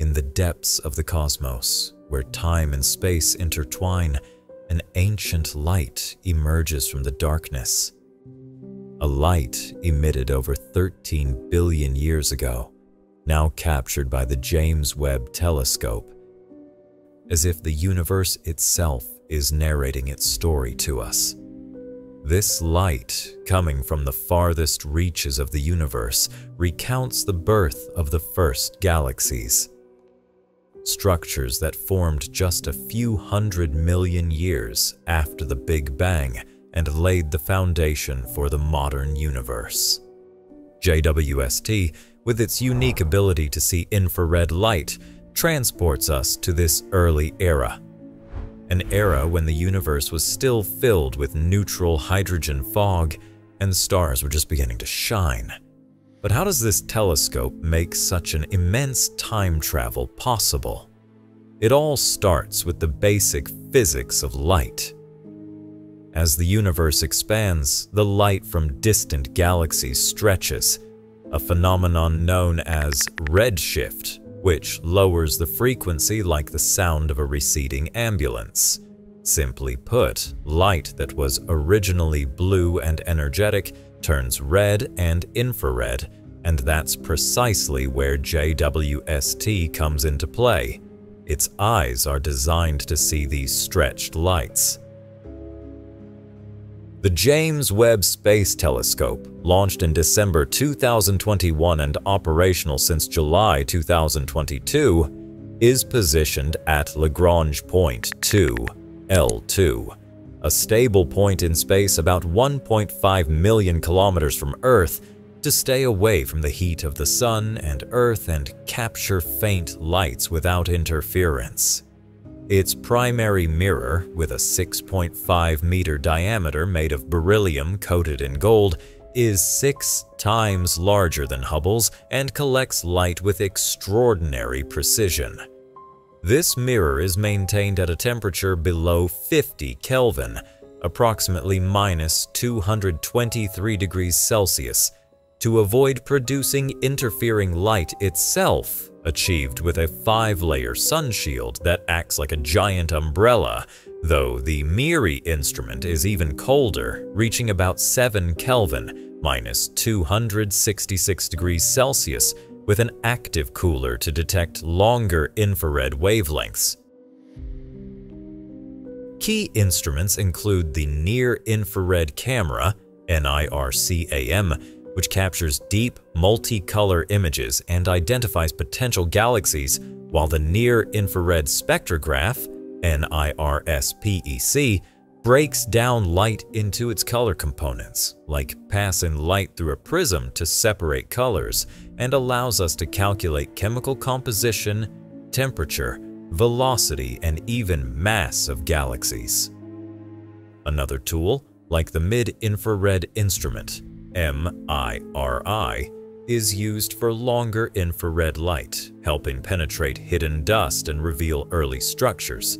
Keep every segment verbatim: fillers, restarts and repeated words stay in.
In the depths of the cosmos, where time and space intertwine, an ancient light emerges from the darkness. A light emitted over thirteen billion years ago, now captured by the James Webb Telescope, as if the universe itself is narrating its story to us. This light, coming from the farthest reaches of the universe, recounts the birth of the first galaxies. Structures that formed just a few hundred million years after the Big Bang and laid the foundation for the modern universe. J W S T, with its unique ability to see infrared light, transports us to this early era. An era when the universe was still filled with neutral hydrogen fog and stars were just beginning to shine. But how does this telescope make such an immense time travel possible? It all starts with the basic physics of light. As the universe expands, the light from distant galaxies stretches, a phenomenon known as redshift, which lowers the frequency like the sound of a receding ambulance. Simply put, light that was originally blue and energetic turns red and infrared, and that's precisely where J W S T comes into play. Its eyes are designed to see these stretched lights. The James Webb Space Telescope, launched in December two thousand twenty-one and operational since July two thousand twenty-two, is positioned at Lagrange Point two, L two, a stable point in space about one point five million kilometers from Earth, to stay away from the heat of the Sun and Earth and capture faint lights without interference. Its primary mirror, with a six point five meter diameter made of beryllium coated in gold, is six times larger than Hubble's and collects light with extraordinary precision. This mirror is maintained at a temperature below fifty Kelvin, approximately minus two hundred twenty-three degrees Celsius, to avoid producing interfering light itself, achieved with a five-layer sun shield that acts like a giant umbrella, though the MIRI instrument is even colder, reaching about seven Kelvin, minus two hundred sixty-six degrees Celsius, with an active cooler to detect longer infrared wavelengths. Key instruments include the near-infrared camera, NIRCAM, which captures deep, multicolor images and identifies potential galaxies, while the near-infrared spectrograph, NIRSPEC, breaks down light into its color components, like passing light through a prism to separate colors, and allows us to calculate chemical composition, temperature, velocity, and even mass of galaxies. Another tool, like the mid-infrared instrument, MIRI, is used for longer infrared light, helping penetrate hidden dust and reveal early structures.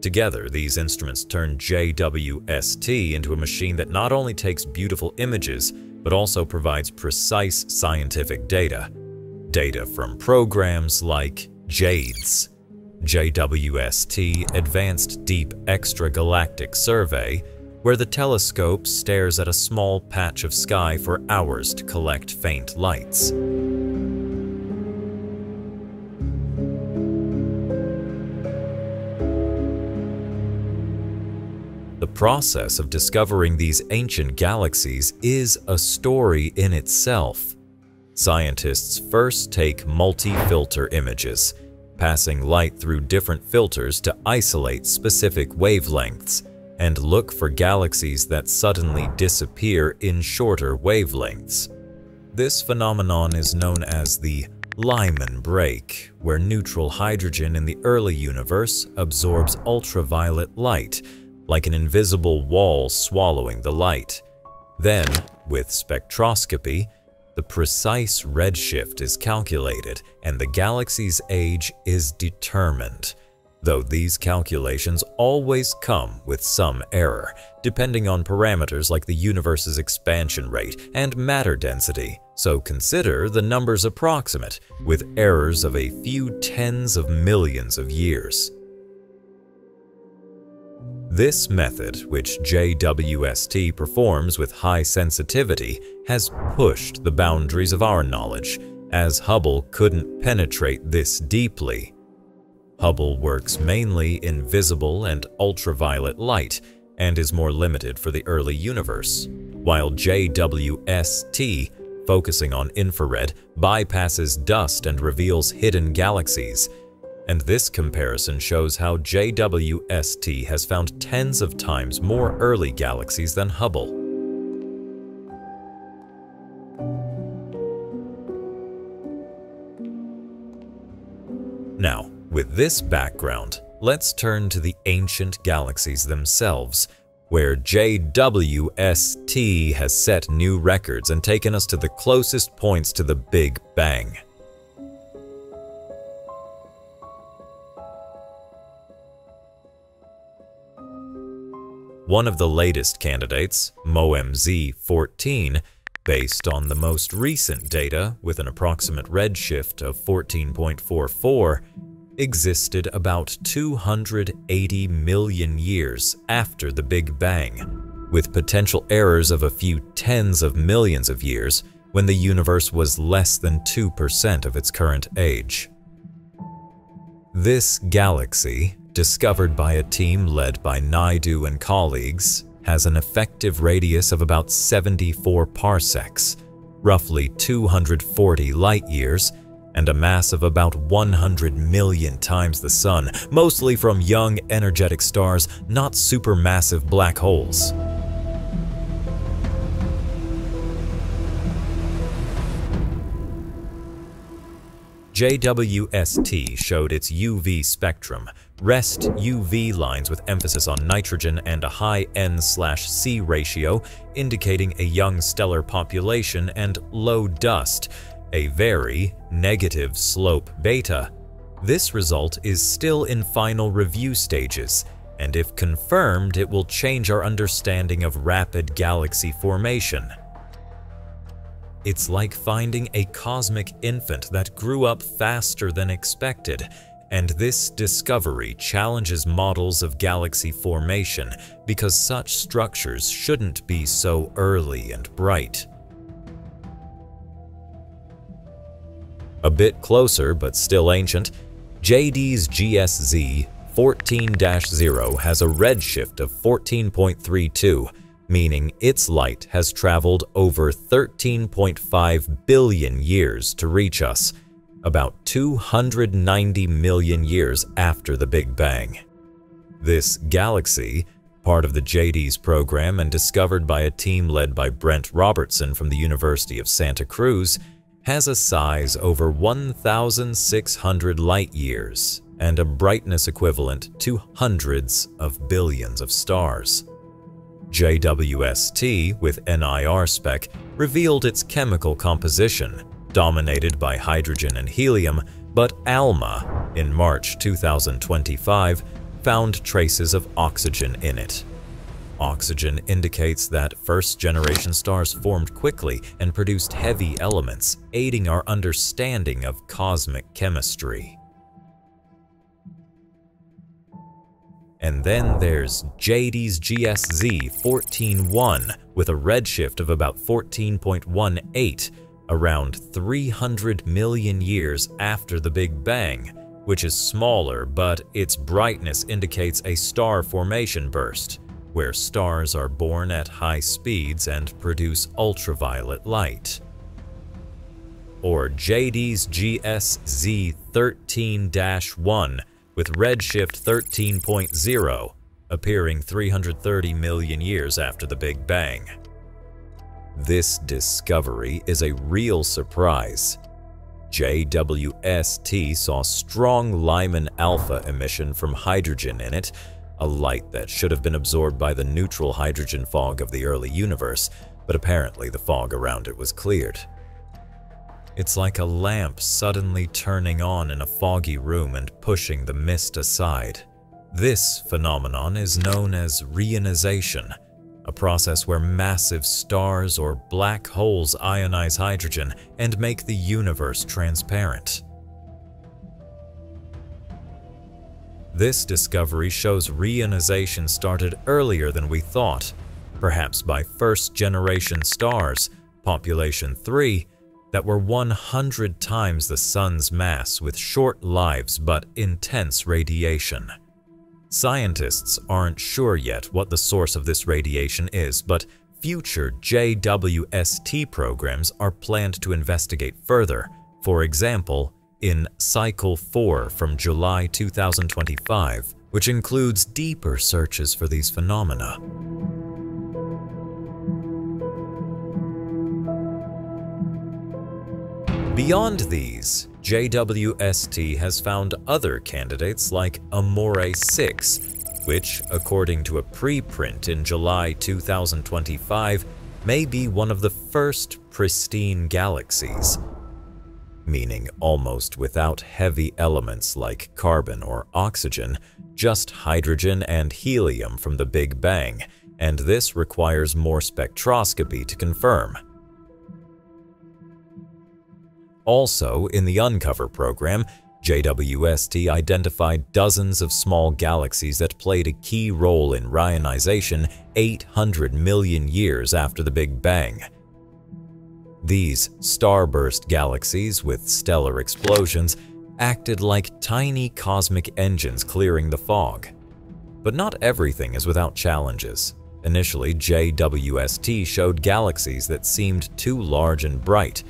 Together, these instruments turn J W S T into a machine that not only takes beautiful images, but also provides precise scientific data. Data from programs like JADES, J W S T Advanced Deep Extragalactic Survey, where the telescope stares at a small patch of sky for hours to collect faint lights. The process of discovering these ancient galaxies is a story in itself. Scientists first take multi-filter images, passing light through different filters to isolate specific wavelengths, and look for galaxies that suddenly disappear in shorter wavelengths. This phenomenon is known as the Lyman break, where neutral hydrogen in the early universe absorbs ultraviolet light, like an invisible wall swallowing the light. Then, with spectroscopy, the precise redshift is calculated and the galaxy's age is determined, though these calculations always come with some error, depending on parameters like the universe's expansion rate and matter density. So consider the numbers approximate, with errors of a few tens of millions of years. This method, which J W S T performs with high sensitivity, has pushed the boundaries of our knowledge, as Hubble couldn't penetrate this deeply. Hubble works mainly in visible and ultraviolet light, and is more limited for the early universe, while J W S T, focusing on infrared, bypasses dust and reveals hidden galaxies. And this comparison shows how J W S T has found tens of times more early galaxies than Hubble. Now, with this background, let's turn to the ancient galaxies themselves, where J W S T has set new records and taken us to the closest points to the Big Bang. One of the latest candidates, MoMZ fourteen, based on the most recent data with an approximate redshift of fourteen point four four, existed about two hundred eighty million years after the Big Bang, with potential errors of a few tens of millions of years when the universe was less than two percent of its current age. This galaxy, discovered by a team led by Naidu and colleagues, has an effective radius of about seventy-four parsecs, roughly two hundred forty light years, and a mass of about one hundred million times the Sun, mostly from young, energetic stars, not supermassive black holes. J W S T showed its U V spectrum, rest U V lines with emphasis on nitrogen and a high N slash C ratio, indicating a young stellar population, and low dust, a very negative slope beta. This result is still in final review stages, and if confirmed, it will change our understanding of rapid galaxy formation. It's like finding a cosmic infant that grew up faster than expected, and this discovery challenges models of galaxy formation because such structures shouldn't be so early and bright. A bit closer, but still ancient, JADES-G S Z fourteen dash zero has a redshift of fourteen point three two, meaning its light has traveled over thirteen point five billion years to reach us, about two hundred ninety million years after the Big Bang. This galaxy, part of the JADES program and discovered by a team led by Brent Robertson from the University of Santa Cruz, has a size over one thousand six hundred light years and a brightness equivalent to hundreds of billions of stars. J W S T, with NIRSpec, revealed its chemical composition, dominated by hydrogen and helium, but ALMA, in March two thousand twenty-five, found traces of oxygen in it. Oxygen indicates that first-generation stars formed quickly and produced heavy elements, aiding our understanding of cosmic chemistry. And then there's JADES-G S Z fourteen dash one with a redshift of about fourteen point one eight, around three hundred million years after the Big Bang, which is smaller, but its brightness indicates a star formation burst, where stars are born at high speeds and produce ultraviolet light. Or JADES-G S Z thirteen dash one with redshift thirteen point zero, appearing three hundred thirty million years after the Big Bang. This discovery is a real surprise. J W S T saw strong Lyman alpha emission from hydrogen in it, a light that should have been absorbed by the neutral hydrogen fog of the early universe, but apparently the fog around it was cleared. It's like a lamp suddenly turning on in a foggy room and pushing the mist aside. This phenomenon is known as reionization, a process where massive stars or black holes ionize hydrogen and make the universe transparent. This discovery shows reionization started earlier than we thought, perhaps by first-generation stars, Population three, that were one hundred times the Sun's mass with short lives but intense radiation. Scientists aren't sure yet what the source of this radiation is, but future J W S T programs are planned to investigate further, for example, in Cycle four from July two thousand twenty-five, which includes deeper searches for these phenomena. Beyond these, J W S T has found other candidates like Amore six, which, according to a preprint in July two thousand twenty-five, may be one of the first pristine galaxies, meaning almost without heavy elements like carbon or oxygen, just hydrogen and helium from the Big Bang, and this requires more spectroscopy to confirm. Also, in the UNCOVER program, J W S T identified dozens of small galaxies that played a key role in reionization eight hundred million years after the Big Bang. These starburst galaxies with stellar explosions acted like tiny cosmic engines clearing the fog. But not everything is without challenges. Initially, J W S T showed galaxies that seemed too large and bright,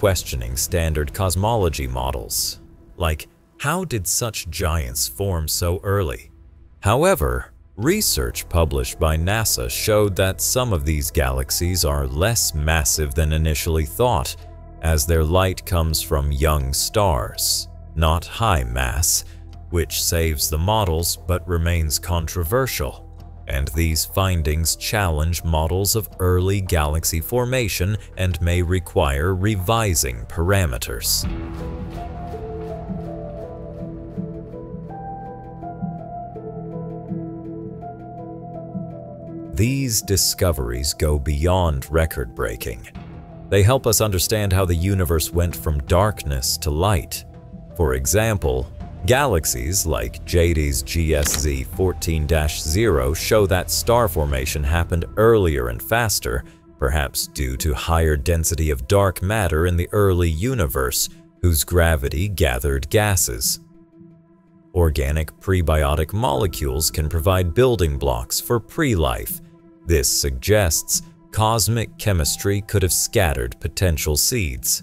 questioning standard cosmology models. Like, how did such giants form so early? However, research published by NASA showed that some of these galaxies are less massive than initially thought, as their light comes from young stars, not high mass, which saves the models but remains controversial. And these findings challenge models of early galaxy formation and may require revising parameters. These discoveries go beyond record-breaking. They help us understand how the universe went from darkness to light. For example, galaxies like JADES G S Z fourteen dash zero show that star formation happened earlier and faster, perhaps due to higher density of dark matter in the early universe, whose gravity gathered gases. Organic prebiotic molecules can provide building blocks for pre-life. This suggests cosmic chemistry could have scattered potential seeds.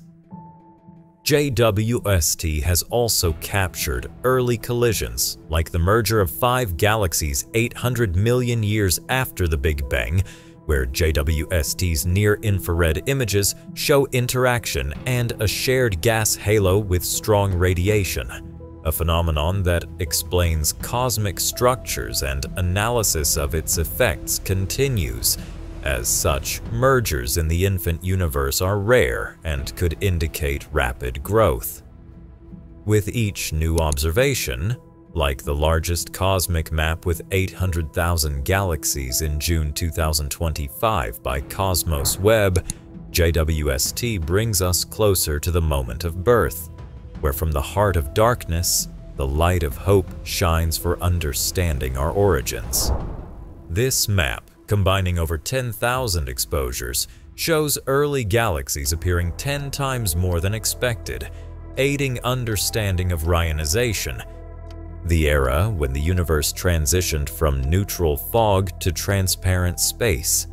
J W S T has also captured early collisions, like the merger of five galaxies eight hundred million years after the Big Bang, where J W S T's near-infrared images show interaction and a shared gas halo with strong radiation, a phenomenon that explains cosmic structures and analysis of its effects continues. As such, mergers in the infant universe are rare and could indicate rapid growth. With each new observation, like the largest cosmic map with eight hundred thousand galaxies in June two thousand twenty-five by Cosmos Webb, J W S T brings us closer to the moment of birth, where from the heart of darkness, the light of hope shines for understanding our origins. This map, combining over ten thousand exposures, shows early galaxies appearing ten times more than expected, aiding understanding of reionization, the era when the universe transitioned from neutral fog to transparent space.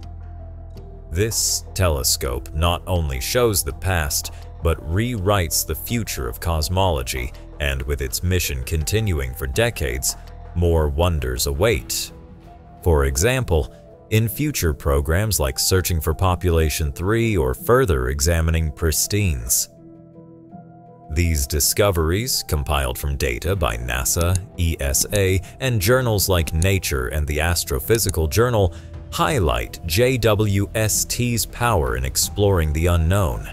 This telescope not only shows the past, but rewrites the future of cosmology, and with its mission continuing for decades, more wonders await. For example, in future programs like searching for Population three or further examining pristines. These discoveries, compiled from data by NASA, E S A, and journals like Nature and the Astrophysical Journal, highlight J W S T's power in exploring the unknown.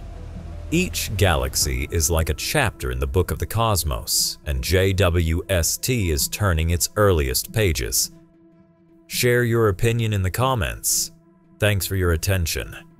Each galaxy is like a chapter in the book of the cosmos, and J W S T is turning its earliest pages. Share your opinion in the comments. Thanks for your attention.